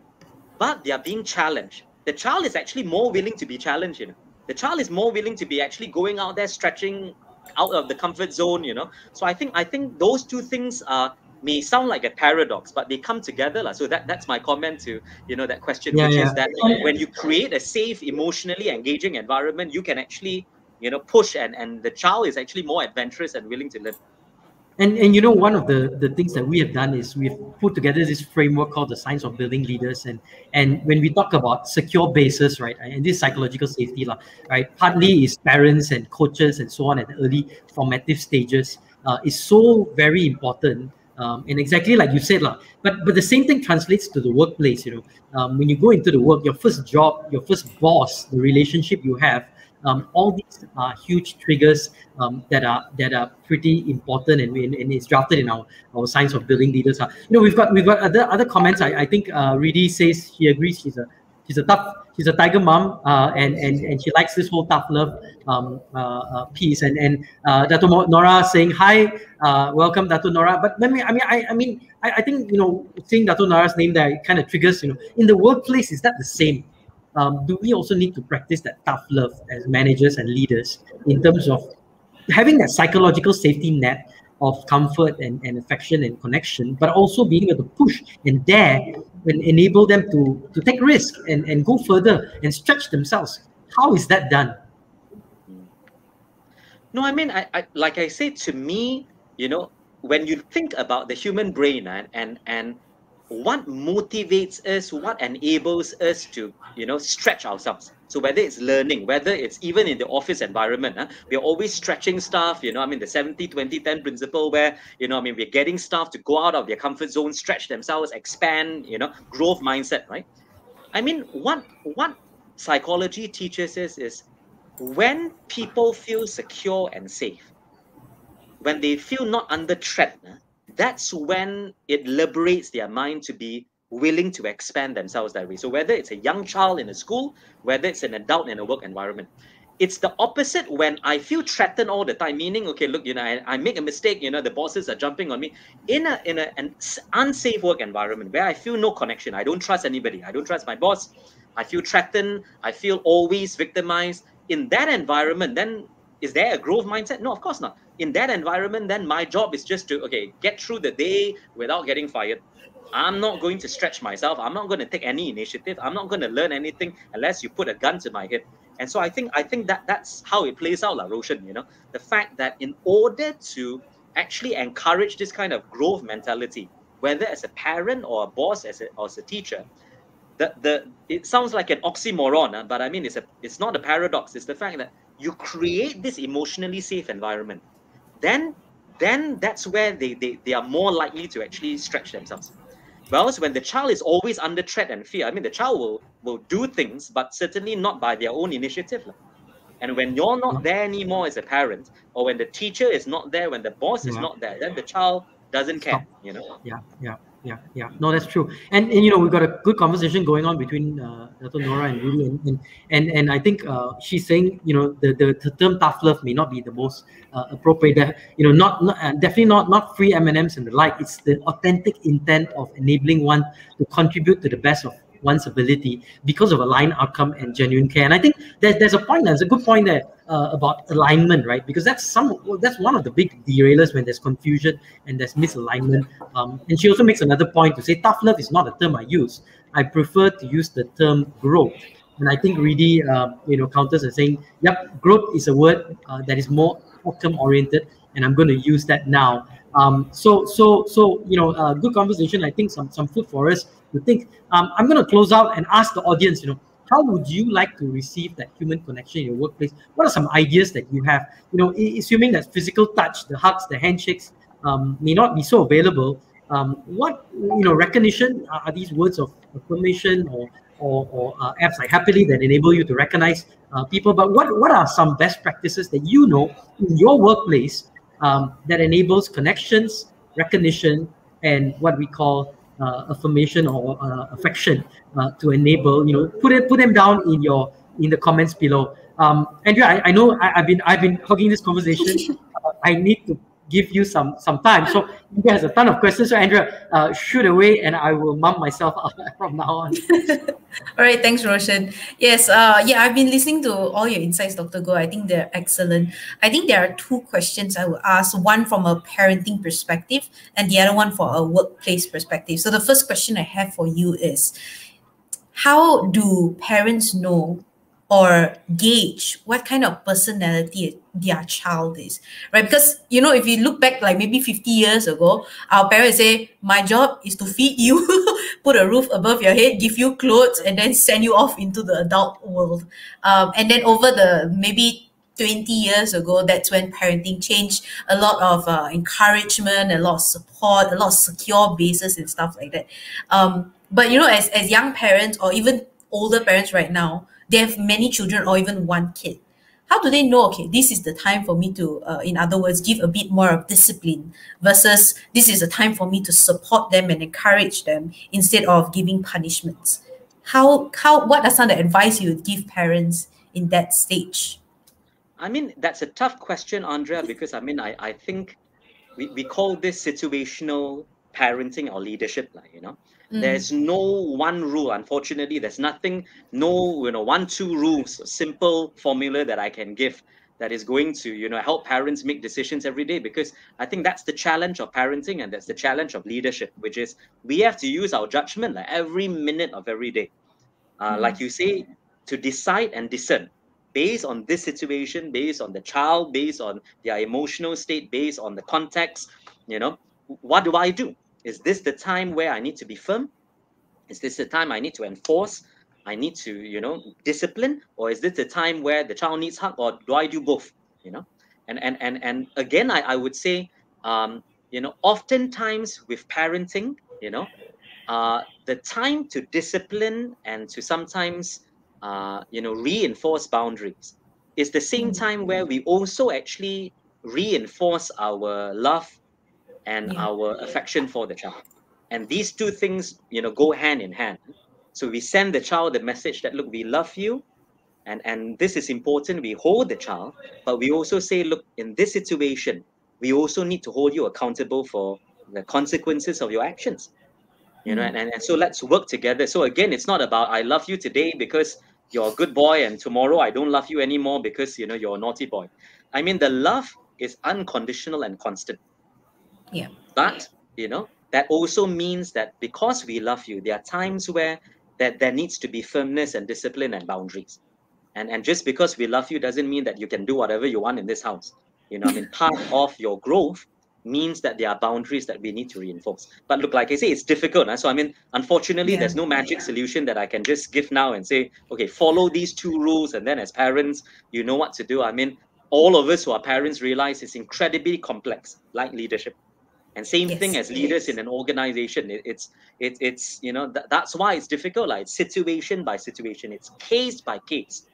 but they are being challenged, the child is actually more willing to be challenged. You know, the child is more willing to be actually going out there, stretching out of the comfort zone, you know. So I think I think those two things uh, may sound like a paradox, but they come together. Like, so that, that's my comment to, you know, that question, yeah, which yeah. is that when you create a safe, emotionally engaging environment, you can actually, you know, push and, and the child is actually more adventurous and willing to learn. And, and you know, one of the, the things that we have done is we've put together this framework called the Science of Building Leaders. And and when we talk about secure bases, right, and this psychological safety, right, partly is parents and coaches and so on at the early formative stages uh, is so very important. Um, and exactly like you said, lah, but, but the same thing translates to the workplace, you know. Um, when you go into the work, your first job, your first boss, the relationship you have, Um, all these are huge triggers um, that are that are pretty important, and, we, and it's drafted in our, our Science of Building Leaders. You know, we've got we've got other other comments. I, I think uh, Ridi says she agrees. She's a she's a tough she's a tiger mom, uh, and and and she likes this whole tough love um, uh, uh, piece. And and uh, Datin Nora saying hi, uh, welcome Datin Nora. But let me I mean I I mean I, I think you know seeing Datin Nora's name there kind of triggers. You know, in the workplace, is that the same? Um, do we also need to practice that tough love as managers and leaders in terms of having that psychological safety net of comfort and, and affection and connection, but also being able to push and dare and enable them to, to take risk and, and go further and stretch themselves? How is that done? No, I mean, I, I like I say, to me, you know, when you think about the human brain and and, and what motivates us, what enables us to, you know, stretch ourselves. So whether it's learning, whether it's even in the office environment, huh, we're always stretching stuff, you know, I mean, the seventy twenty ten principle where, you know, I mean, we're getting staff to go out of their comfort zone, stretch themselves, expand, you know, growth mindset, right? I mean, what, what psychology teaches us is when people feel secure and safe, when they feel not under threat, huh, that's when it liberates their mind to be willing to expand themselves that way. So whether it's a young child in a school, whether it's an adult in a work environment, it's the opposite when I feel threatened all the time, meaning, okay, look, you know, I, I make a mistake, you know, the bosses are jumping on me. In, a, in a, an unsafe work environment where I feel no connection, I don't trust anybody, I don't trust my boss, I feel threatened, I feel always victimized. In that environment, then is there a growth mindset? No, of course not. In that environment, then my job is just to, okay, get through the day without getting fired. I'm not going to stretch myself. I'm not going to take any initiative. I'm not going to learn anything unless you put a gun to my head. And so I think I think that that's how it plays out, lah, Roshan, you know, the fact that in order to actually encourage this kind of growth mentality, whether as a parent or a boss as a, or as a teacher, the, the it sounds like an oxymoron, huh? But I mean, it's, a, it's not a paradox. It's the fact that you create this emotionally safe environment. Then, then that's where they, they, they are more likely to actually stretch themselves. Whereas when the child is always under threat and fear, I mean, the child will, will do things, but certainly not by their own initiative. And when you're not there anymore as a parent, or when the teacher is not there, when the boss is yeah. not there, then the child doesn't care, you know? Yeah, yeah. Yeah, yeah, no, that's true. And, and you know, we've got a good conversation going on between uh, Datin Nora and Rudy. And, and, and, and I think uh, she's saying, you know, the, the, the term tough love may not be the most uh, appropriate. Uh, you know, not, not uh, definitely not, not free M and M's and the like. It's the authentic intent of enabling one to contribute to the best of one's ability because of aligned outcome and genuine care. And I think there's, there's a point, there's a good point there uh, about alignment, right? Because that's some that's one of the big derailers when there's confusion and there's misalignment. Um, and she also makes another point to say, tough love is not a term I use. I prefer to use the term growth And I think really, uh, you know, counters are saying, yep, growth is a word uh, that is more outcome oriented, and I'm going to use that now. Um, so, so, so, you know, uh, good conversation. I think some some food for us to think. Um, I'm going to close out and ask the audience, you know, how would you like to receive that human connection in your workplace? What are some ideas that you have? You know, assuming that physical touch, the hugs, the handshakes, um, may not be so available. Um, what, you know, recognition are these words of affirmation or or, or uh, apps like Happily that enable you to recognize uh, people? But what what are some best practices that you know in your workplace um, that enables connections, recognition, and what we call Uh, affirmation or uh, affection uh, to enable, you know, put it put them down in your in the comments below. Um, Andrea, I, I know I, I've been I've been hogging this conversation. uh, I need to give you some some time. So Andrea has a ton of questions. So Andrea, uh, shoot away, and I will mum myself out from now on. All right, thanks, Roshan. Yes, uh, yeah, I've been listening to all your insights, Doctor Goh. I think they're excellent. I think there are two questions I will ask, one from a parenting perspective and the other one for a workplace perspective. So the first question I have for you is, how do parents know or gauge what kind of personality their child is, right? Because, you know, if you look back like maybe fifty years ago, our parents say, my job is to feed you, put a roof above your head, give you clothes, and then send you off into the adult world. Um, and then over the maybe twenty years ago, that's when parenting changed. A lot of uh, encouragement, a lot of support, a lot of secure bases and stuff like that. Um, but, you know, as, as young parents or even older parents right now, they have many children or even one kid. How do they know, okay, this is the time for me to, uh, in other words, give a bit more of discipline versus this is the time for me to support them and encourage them instead of giving punishments? How, how, what are some of the advice you would give parents in that stage? I mean, that's a tough question, Andrea, because I mean, I, I think we, we call this situational parenting or leadership, you know. Mm. There's no one rule, unfortunately. There's nothing, no, you know, one, two rules, simple formula that I can give that is going to, you know, help parents make decisions every day, because I think that's the challenge of parenting and that's the challenge of leadership, which is we have to use our judgment like every minute of every day. Uh, mm. Like you say, to decide and discern based on this situation, based on the child, based on their emotional state, based on the context, you know, what do I do? Is this the time where I need to be firm? Is this the time I need to enforce? I need to, you know, discipline? Or is this the time where the child needs hug? Or do I do both? You know, and and and and again, I, I would say, um, you know, oftentimes with parenting, you know, uh, the time to discipline and to sometimes, uh, you know, reinforce boundaries is the same time where we also actually reinforce our love and yeah. our affection for the child. And these two things, you know, go hand in hand. So we send the child the message that, look, we love you, and, and this is important. We hold the child, but we also say, look, in this situation, we also need to hold you accountable for the consequences of your actions. You know, mm-hmm. and, and so let's work together. So again, it's not about I love you today because you're a good boy and tomorrow I don't love you anymore because, you know, you're a naughty boy. I mean, the love is unconditional and constant. Yeah. But, you know, that also means that because we love you, there are times where that there needs to be firmness and discipline and boundaries. And and just because we love you doesn't mean that you can do whatever you want in this house. You know, I mean, part of your growth means that there are boundaries that we need to reinforce. But look, like I say, it's difficult. Huh? So, I mean, unfortunately, yeah. there's no magic yeah. solution that I can just give now and say, okay, follow these two rules. And then as parents, you know what to do. I mean, all of us who are parents realize it's incredibly complex, like leadership. And same yes, thing as leaders yes. in an organization. It, it's, it, it's, you know, th that's why it's difficult. Like it's situation by situation. It's case by case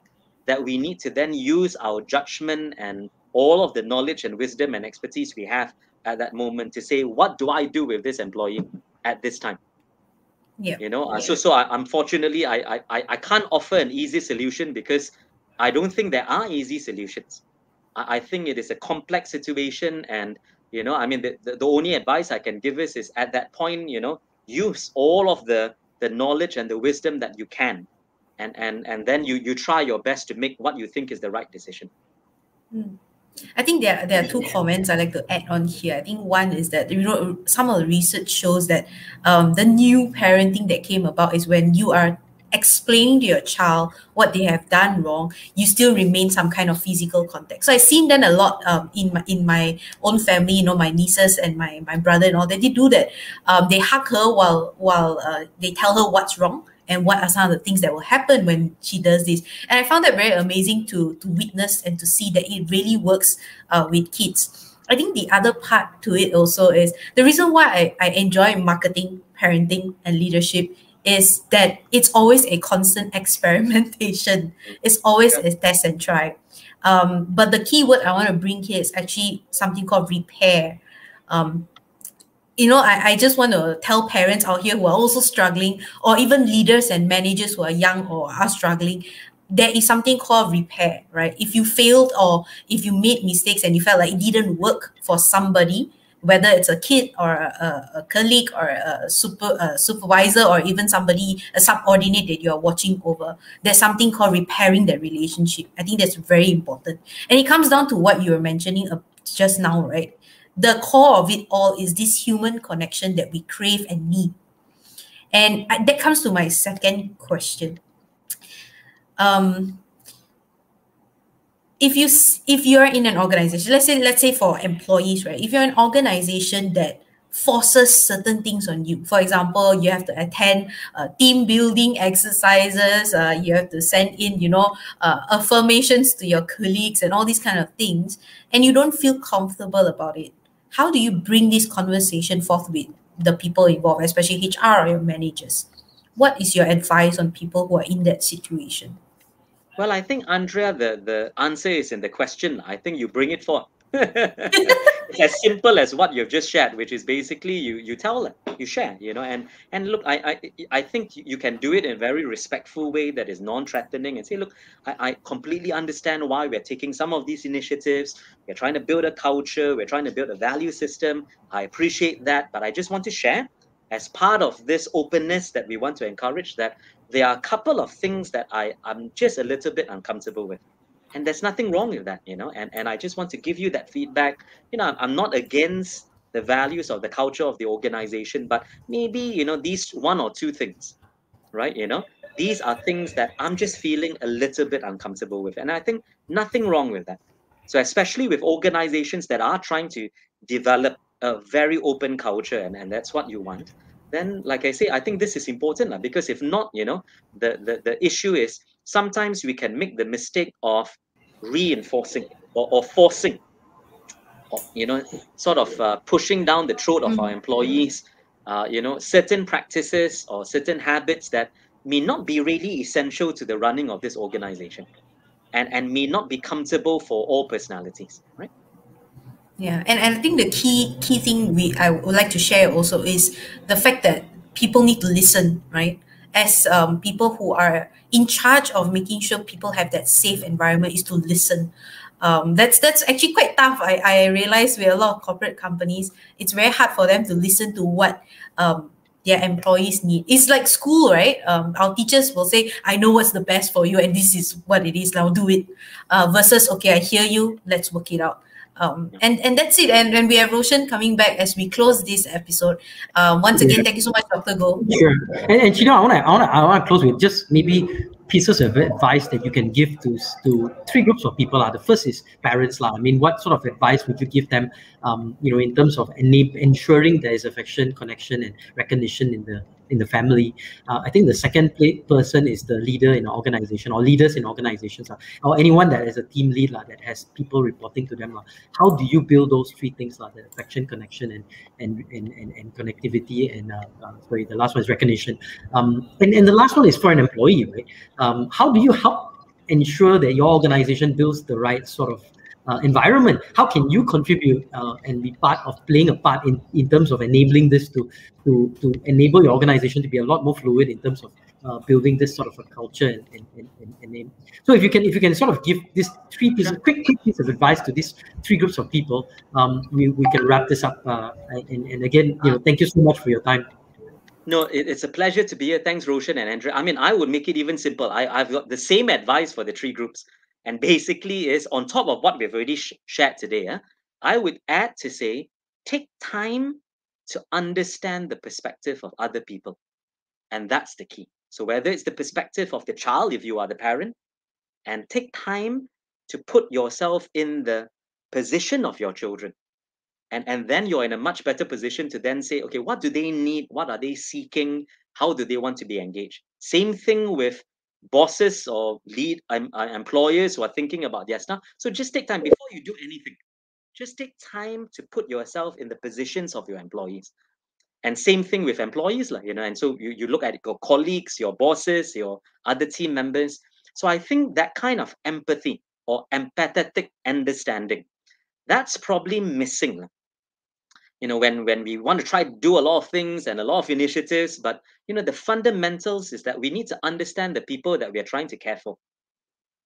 that we need to then use our judgment and all of the knowledge and wisdom and expertise we have at that moment to say, what do I do with this employee at this time? Yeah. You know, yeah. so, so I, unfortunately, I, I, I can't offer an easy solution because I don't think there are easy solutions. I, I think it is a complex situation, and you know, I mean, the, the, the only advice I can give is, is at that point, you know, use all of the, the knowledge and the wisdom that you can. And and and then you, you try your best to make what you think is the right decision. Mm. I think there, there are two comments I'd like to add on here. I think one is that, you know, some of the research shows that um, the new parenting that came about is when you are explain to your child what they have done wrong, you still remain some kind of physical contact. So I've seen that a lot um, in, my, in my own family, you know, my nieces and my, my brother and all that, they do that. Um, they hug her while, while uh, they tell her what's wrong and what are some of the things that will happen when she does this. And I found that very amazing to, to witness and to see that it really works uh, with kids. I think the other part to it also is the reason why I, I enjoy marketing, parenting, and leadership is that it's always a constant experimentation. It's always a test and try. Um, but the key word I want to bring here is actually something called repair. Um, you know, I, I just want to tell parents out here who are also struggling, or even leaders and managers who are young or are struggling, there is something called repair, right? If you failed or if you made mistakes and you felt like it didn't work for somebody, whether it's a kid or a, a colleague or a, super, a supervisor or even somebody, a subordinate that you're watching over, there's something called repairing that relationship. I think that's very important. And it comes down to what you were mentioning just now, right? The core of it all is this human connection that we crave and need. And that comes to my second question. Um, if you if you're in an organization, let's say let's say for employees, right? If you're an organization that forces certain things on you, for example, you have to attend uh, team building exercises, uh, you have to send in, you know, uh, affirmations to your colleagues and all these kind of things, and you don't feel comfortable about it. How do you bring this conversation forth with the people involved, especially H R or your managers? What is your advice on people who are in that situation? Well, I think, Andrea, the, the answer is in the question. I think you bring it forth. It's as simple as what you've just shared, which is basically you you tell them, you share, you know, and and look, I I, I think you can do it in a very respectful way that is non-threatening and say, look, I, I completely understand why we're taking some of these initiatives. We're trying to build a culture. We're trying to build a value system. I appreciate that, but I just want to share, as part of this openness that we want to encourage, that there are a couple of things that I, I'm just a little bit uncomfortable with. And there's nothing wrong with that, you know, and, and I just want to give you that feedback. You know, I'm not against the values or the culture of the organization, but maybe, you know, these one or two things, right? You know, these are things that I'm just feeling a little bit uncomfortable with. And I think nothing wrong with that. So especially with organizations that are trying to develop a very open culture, and, and that's what you want, then like I say, I think this is important, because if not, you know, the, the, the issue is sometimes we can make the mistake of reinforcing or, or forcing, or, you know, sort of uh, pushing down the throat of our employees, uh, you know, certain practices or certain habits that may not be really essential to the running of this organization and, and may not be comfortable for all personalities, right? Yeah, and, and I think the key key thing we I would like to share also is the fact that people need to listen, right? As um, people who are in charge of making sure people have that safe environment is to listen. Um, that's that's actually quite tough. I, I realize with a lot of corporate companies, it's very hard for them to listen to what um, their employees need. It's like school, right? Um, our teachers will say, I know what's the best for you and this is what it is, now do it. Uh, versus, okay, I hear you, let's work it out. Um, and, and that's it. And, and we have Roshan coming back as we close this episode. Uh, once again, yeah. Thank you so much, Doctor Goh. Sure. And, and you know, I want to I want to I want to close with just maybe pieces of advice that you can give to to three groups of people. Uh. The first is parents. Uh. I mean, what sort of advice would you give them? Um, you know, in terms of ensuring there is affection, connection, and recognition in the in the family. Uh, I think the second person is the leader in an organization or leaders in organizations, uh, or anyone that is a team lead uh, that has people reporting to them. Uh, how do you build those three things, uh, the affection, connection, and and and, and, and connectivity, and uh, uh, sorry, the last one is recognition. Um, and, and the last one is for an employee, right? Um, how do you help ensure that your organization builds the right sort of Uh, environment? How can you contribute uh, and be part of playing a part in, in terms of enabling this to, to to enable your organization to be a lot more fluid in terms of uh, building this sort of a culture and, and, and, and so if you can if you can sort of give this three pieces, quick quick piece of advice to these three groups of people, um, we, we can wrap this up. Uh, and, and again, you know, thank you so much for your time. No, it, it's a pleasure to be here. Thanks, Roshan and Andrea. I mean, I would make it even simple. I, I've got the same advice for the three groups. And basically is on top of what we've already sh shared today, eh, I would add to say, take time to understand the perspective of other people. And that's the key. So whether it's the perspective of the child, if you are the parent, and take time to put yourself in the position of your children. And, and then you're in a much better position to then say, okay, what do they need? What are they seeking? How do they want to be engaged? Same thing with bosses or lead um, uh, employers who are thinking about their stuff. So just take time before you do anything. Just take time to put yourself in the positions of your employees. And same thing with employees, like, you know, and so you, you look at your colleagues, your bosses, your other team members. So I think that kind of empathy or empathetic understanding, that's probably missing. You know, when, when we want to try to do a lot of things and a lot of initiatives, but, you know, the fundamentals is that we need to understand the people that we are trying to care for.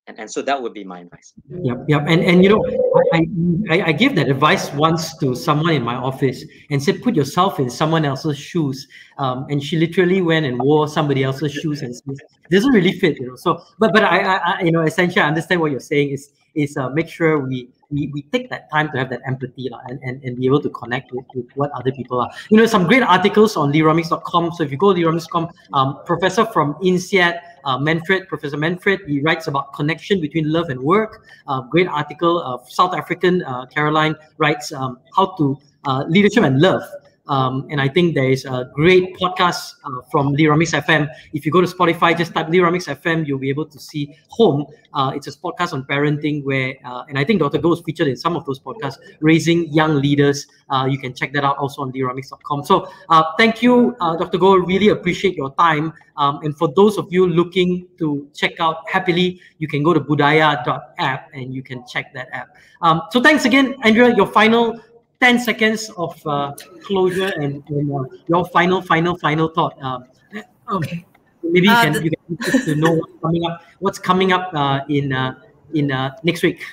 And, and so that would be my advice. Yep, yep. And, and you know, I, I, I gave that advice once to someone in my office and said, put yourself in someone else's shoes. Um, and she literally went and wore somebody else's shoes and said, it doesn't really fit, you know. So, but, but I, I, you know, essentially I understand what you're saying is, is uh, make sure we, we, we take that time to have that empathy uh, and, and, and be able to connect with, with what other people are. You know, some great articles on Leaderonomics dot com. So if you go to Leaderonomics dot com, um, professor from INSEAD, Uh, Manfred, Professor Manfred, he writes about connection between love and work. Uh, great article. Uh, South African uh, Caroline writes um, how to uh, leadership and love. Um, and I think there is a great podcast uh, from Leaderonomics F M. If you go to Spotify, just type Leaderonomics F M, you'll be able to see Home. Uh, it's a podcast on parenting where, uh, and I think Doctor Goh is featured in some of those podcasts, Raising Young Leaders. Uh, you can check that out also on Leaderonomics dot com. So uh, thank you, uh, Doctor Goh. Really appreciate your time. Um, and for those of you looking to check out Happily, you can go to budaya dot app and you can check that app. Um, so thanks again, Andrea. Your final ten seconds of uh, closure and, and uh, your final, final, final thought. Um, okay. Maybe you can, uh, you can get to know what's coming up, what's coming up uh, in uh, in uh, next week.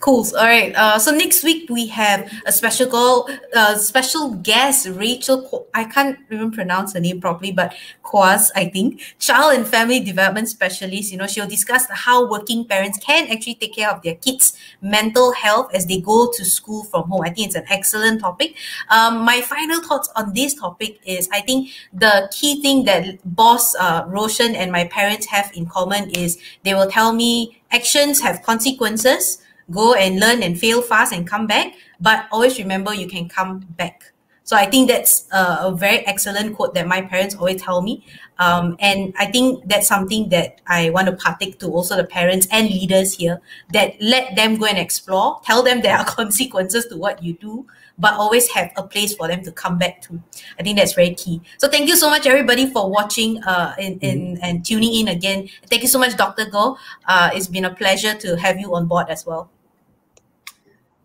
Cool. All right. Uh, so next week we have a special call, uh, special guest, Rachel. Qu I can't even pronounce her name properly, but Kwas, I think, child and family development specialist. You know, she'll discuss how working parents can actually take care of their kids' mental health as they go to school from home. I think it's an excellent topic. Um, my final thoughts on this topic is, I think the key thing that boss uh, Roshan and my parents have in common is they will tell me actions have consequences. Go and learn and fail fast and come back, but always remember you can come back. So I think that's a, a very excellent quote that my parents always tell me. Um, and I think that's something that I want to partake to also the parents and leaders here, that let them go and explore, tell them there are consequences to what you do, but always have a place for them to come back to. I think that's very key. So thank you so much, everybody, for watching uh, and, and, and tuning in again. Thank you so much, Doctor Goh. Uh, it's been a pleasure to have you on board as well.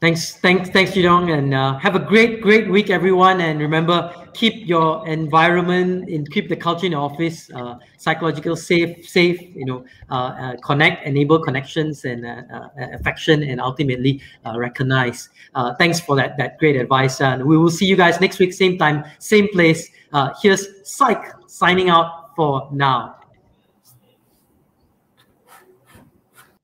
Thanks, thanks, thanks, Leong, and uh, have a great, great week, everyone. And remember, keep your environment and keep the culture in your office uh, psychological safe, safe. You know, uh, uh, connect, enable connections and uh, uh, affection, and ultimately uh, recognize. Uh, thanks for that, that great advice. Uh, and we will see you guys next week, same time, same place. Uh, here's Psych signing out for now.